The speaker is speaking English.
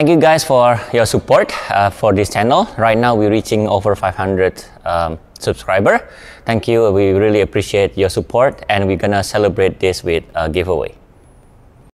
Thank you guys for your support for this channel. Right now we're reaching over 500 subscriber. Thank you, we really appreciate your support, and we're gonna celebrate this with a giveaway.